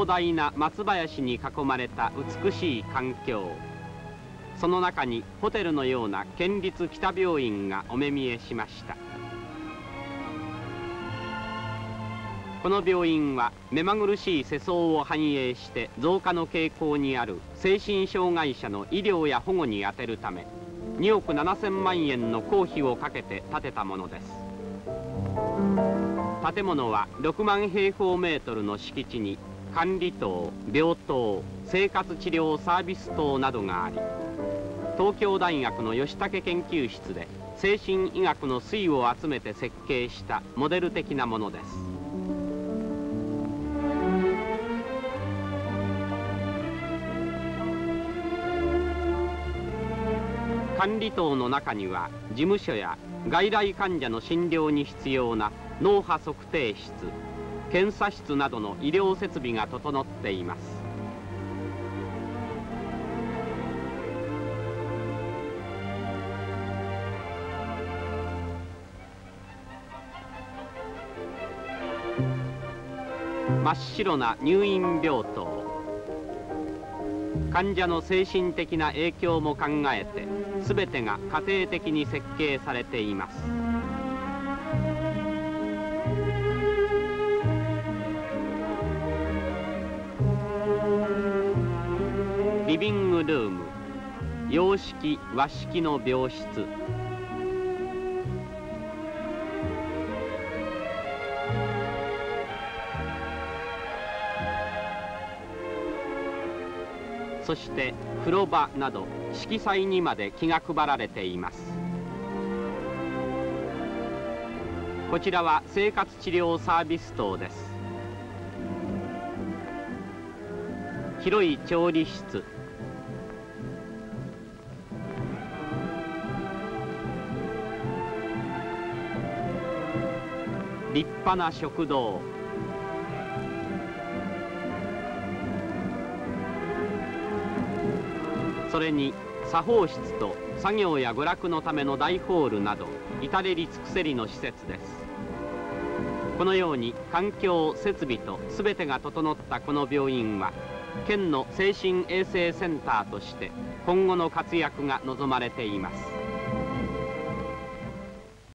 広大な松林に囲まれた美しい環境、その中にホテルのような県立北病院がお目見えしました。この病院は目まぐるしい世相を反映して増加の傾向にある精神障害者の医療や保護に充てるため2億7000万円の公費をかけて建てたものです。建物は6万平方メートルの敷地に管理棟、病棟、生活治療サービス棟などがあり、東京大学の吉武研究室で精神医学の粋を集めて設計したモデル的なものです。管理棟の中には事務所や外来患者の診療に必要な脳波測定室、検査室などの医療設備が整っています。真っ白な入院病棟、患者の精神的な影響も考えて全てが家庭的に設計されています。リビングルーム、洋式和式の病室、そして風呂場など色彩にまで気が配られています。こちらは生活治療サービス棟です。広い調理室、立派な食堂、それに作法室と作業や娯楽のための大ホールなど至れり尽くせりの施設です。このように環境、設備と全てが整ったこの病院は県の精神衛生センターとして今後の活躍が望まれています。